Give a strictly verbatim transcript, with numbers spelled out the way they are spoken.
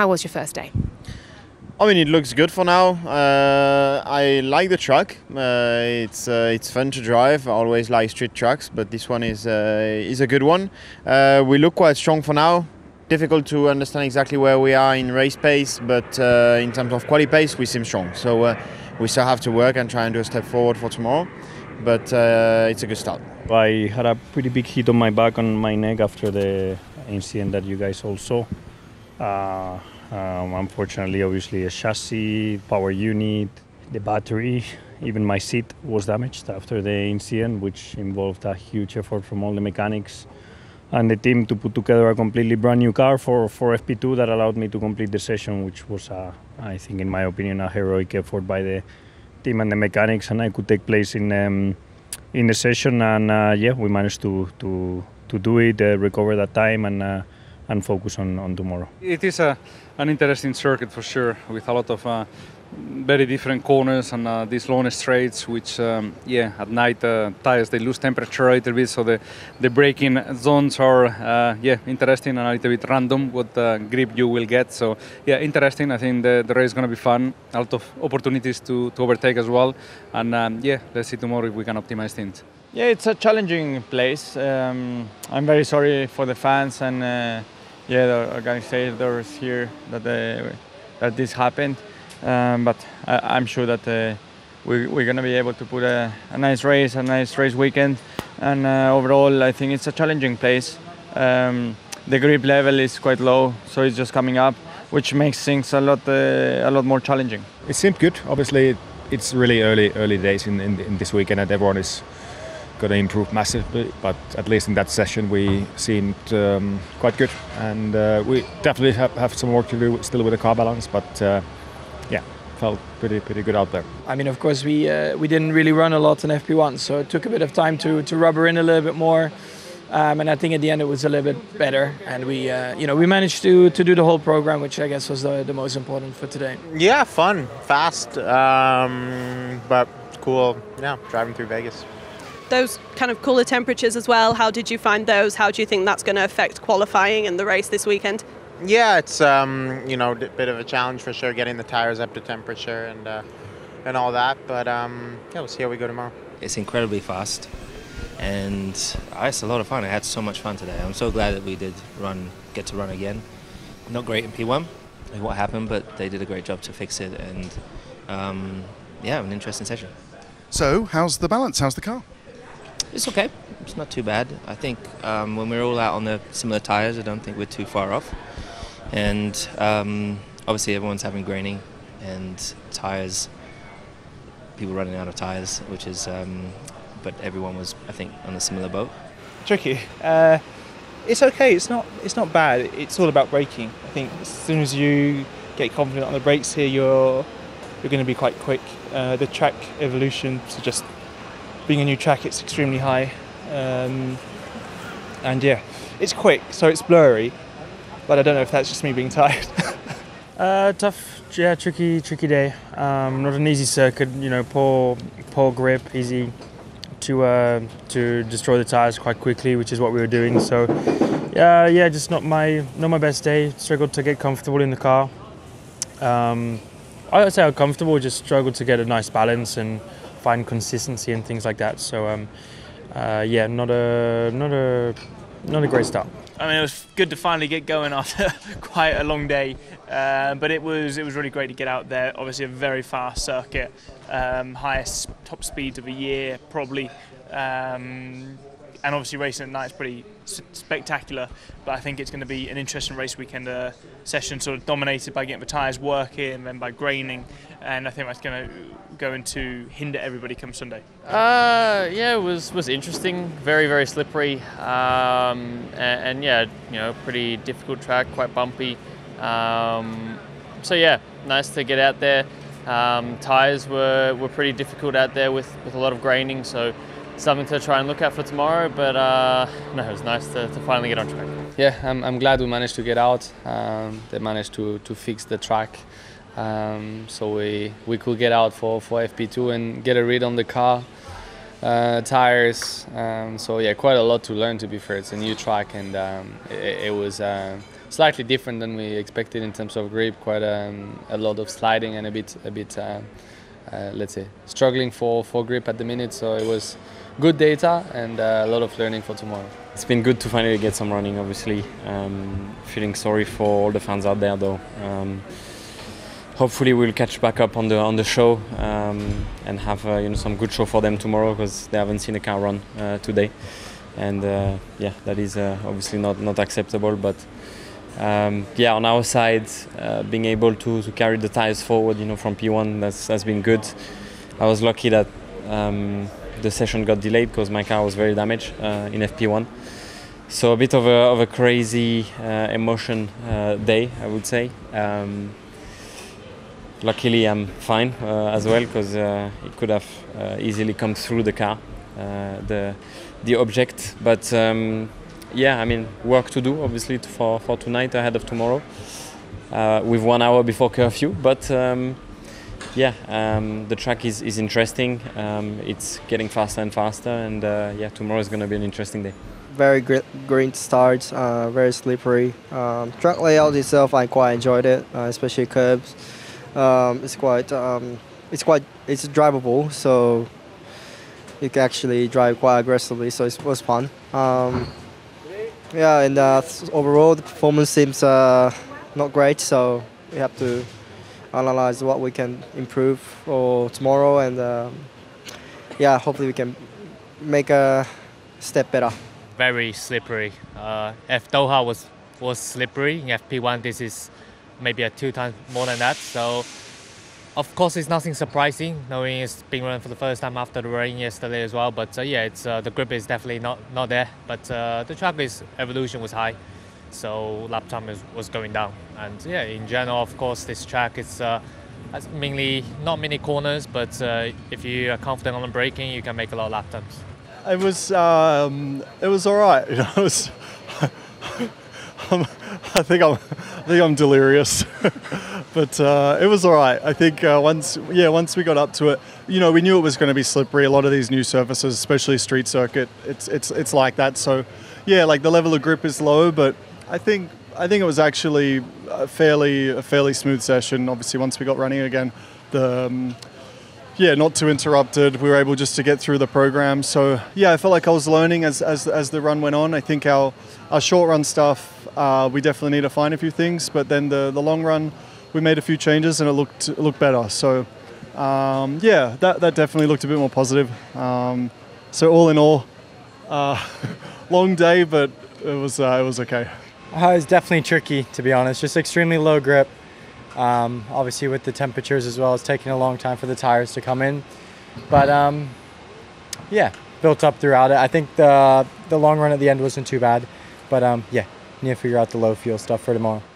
How was your first day? I mean, it looks good for now. Uh, I like the track. Uh, it's uh, it's fun to drive. I always like street tracks, but this one is uh, is a good one. Uh, we look quite strong for now. Difficult to understand exactly where we are in race pace, but uh, in terms of quali pace, we seem strong. So uh, we still have to work and try and do a step forward for tomorrow. But uh, it's a good start. I had a pretty big hit on my back and my neck after the incident that you guys all saw. Uh, Um, unfortunately, obviously, a chassis, power unit, the battery, even my seat was damaged after the incident, which involved a huge effort from all the mechanics and the team to put together a completely brand new car for, for F P two that allowed me to complete the session, which was, a, I think, in my opinion, a heroic effort by the team and the mechanics, and I could take place in, um, in the session, and uh, yeah, we managed to, to, to do it, uh, recover that time, and uh, and focus on, on tomorrow. It is a, an interesting circuit for sure, with a lot of uh, very different corners and uh, these long straights, which um, yeah, at night uh, tires, they lose temperature a little bit, so the, the braking zones are uh, yeah, interesting and a little bit random what uh, grip you will get. So yeah, interesting. I think the, the race is going to be fun, a lot of opportunities to, to overtake as well, and um, yeah, let's see tomorrow if we can optimize things. Yeah, it's a challenging place. Um, I'm very sorry for the fans and uh, yeah, the organizers here that uh, that this happened, um, but I, I'm sure that uh, we, we're gonna be able to put a, a nice race, a nice race weekend, and uh, overall I think it's a challenging place. Um, the grip level is quite low, so it's just coming up, which makes things a lot uh, a lot more challenging. It seemed good. Obviously, it's really early early days in, in, in this weekend, and everyone is going to improve massively, but at least in that session we seemed um, quite good, and uh, we definitely have, have some work to do still with the car balance, but uh, yeah, felt pretty pretty good out there. I mean, of course we uh, we didn't really run a lot in F P one, so it took a bit of time to to rubber in a little bit more, um, and I think at the end it was a little bit better, and we uh, you know we managed to to do the whole program, which I guess was the, the most important for today. Yeah, fun, fast, um, but cool. Yeah, driving through Vegas. Those kind of cooler temperatures as well, how did you find those? How do you think that's going to affect qualifying and the race this weekend? Yeah, it's um, you know, a bit of a challenge for sure, getting the tires up to temperature and uh, and all that. But um, yeah, we'll see how we go tomorrow. It's incredibly fast, and it's a lot of fun. I had so much fun today. I'm so glad that we did run, get to run again. Not great in P one, what happened, but they did a great job to fix it, and um, yeah, an interesting session. So, how's the balance? How's the car? It's okay. It's not too bad. I think um, when we're all out on the similar tires, I don't think we're too far off. And um, obviously everyone's having graining and tires, people running out of tires, which is, um, but everyone was, I think, on a similar boat. Tricky. Uh, it's okay. It's not, it's not bad. It's all about braking. I think as soon as you get confident on the brakes here, you're, you're going to be quite quick. Uh, the track evolution, so just being a new track, it's extremely high, um, and yeah, it's quick, so it's blurry, but I don't know if that's just me being tired. uh, tough, yeah, tricky, tricky day. Um, not an easy circuit, you know, poor, poor grip, easy to uh, to destroy the tires quite quickly, which is what we were doing. So, yeah, uh, yeah, just not my not my best day. Struggled to get comfortable in the car. Um, I'd say I'm comfortable, just struggled to get a nice balance and find consistency and things like that. So um, uh, yeah, not a not a not a great start. I mean, it was good to finally get going after quite a long day, uh, but it was it was really great to get out there. Obviously, a very fast circuit, um, highest top speed of the year probably, um, and obviously racing at night is pretty spectacular. But I think it's going to be an interesting race weekend, uh, session sort of dominated by getting the tyres working and then by graining, and I think that's going to going to hinder everybody come Sunday? Uh, yeah, it was, was interesting, very, very slippery, um, and, and yeah, you know, pretty difficult track, quite bumpy. Um, so yeah, nice to get out there. Um, tires were, were pretty difficult out there with, with a lot of graining, so something to try and look out for tomorrow, but uh, no, it was nice to, to finally get on track. Yeah, I'm, I'm glad we managed to get out. Um, they managed to, to fix the track. Um, so we, we could get out for, for F P two and get a read on the car, uh, tires, um, so yeah, quite a lot to learn, to be fair. It's a new track, and um, it, it was uh, slightly different than we expected in terms of grip. Quite um, a lot of sliding and a bit, a bit, uh, uh, let's say, struggling for for grip at the minute. So it was good data and uh, a lot of learning for tomorrow. It's been good to finally get some running. Obviously, um, feeling sorry for all the fans out there though. Um, Hopefully we'll catch back up on the on the show um, and have uh, you know some good show for them tomorrow, because they haven't seen a car run uh, today, and uh, yeah, that is uh, obviously not not acceptable. But um, yeah, on our side, uh, being able to to carry the tires forward, you know, from P one, that's that's been good. I was lucky that um, the session got delayed because my car was very damaged uh, in F P one, so a bit of a of a crazy uh, emotion uh, day, I would say. Um, Luckily, I'm fine uh, as well, because uh, it could have uh, easily come through the car, uh, the the object. But um, yeah, I mean, work to do obviously for for tonight ahead of tomorrow. Uh, with one hour before curfew, but um, yeah, um, the track is is interesting. Um, it's getting faster and faster, and uh, yeah, tomorrow is going to be an interesting day. Very green start, uh, very slippery. Um, track layout itself, I quite enjoyed it, uh, especially curbs. Um, it's quite, um, it's quite, it's drivable, so you can actually drive quite aggressively. So it was fun. Um, yeah, and uh, overall the performance seems uh, not great. So we have to analyze what we can improve for tomorrow, and um, yeah, hopefully we can make a step better. Very slippery. Uh, F Doha was was slippery. In F P one, this is maybe a two times more than that. So of course it's nothing surprising, knowing it's been run for the first time after the rain yesterday as well. But uh, yeah, it's uh, the grip is definitely not not there. But uh, the track is evolution was high, so lap time is, was going down. And yeah, in general, of course, this track is uh, mainly not many corners, but uh, if you are confident on the braking, you can make a lot of lap times. It was um, it was all right. You know, it was. I'm, I think I'm, I think I'm delirious, but uh, it was all right. I think uh, once, yeah, once we got up to it, you know, we knew it was going to be slippery. A lot of these new surfaces, especially street circuit, it's it's it's like that. So, yeah, like the level of grip is low, but I think I think it was actually a fairly a fairly smooth session. Obviously, once we got running again, the um, yeah, not too interrupted. We were able just to get through the program. So yeah, I felt like I was learning as as as the run went on. I think our our short run stuff, Uh, we definitely need to find a few things, but then the, the long run, we made a few changes and it looked it looked better. So um, yeah, that, that definitely looked a bit more positive. Um, so all in all, uh, long day, but it was uh, it was okay. Uh, it was definitely tricky, to be honest. Just extremely low grip. Um, obviously, with the temperatures as well, it's taking a long time for the tires to come in. But um, yeah, built up throughout it. I think the the long run at the end wasn't too bad, but um, yeah. Need to figure out the low fuel stuff for tomorrow.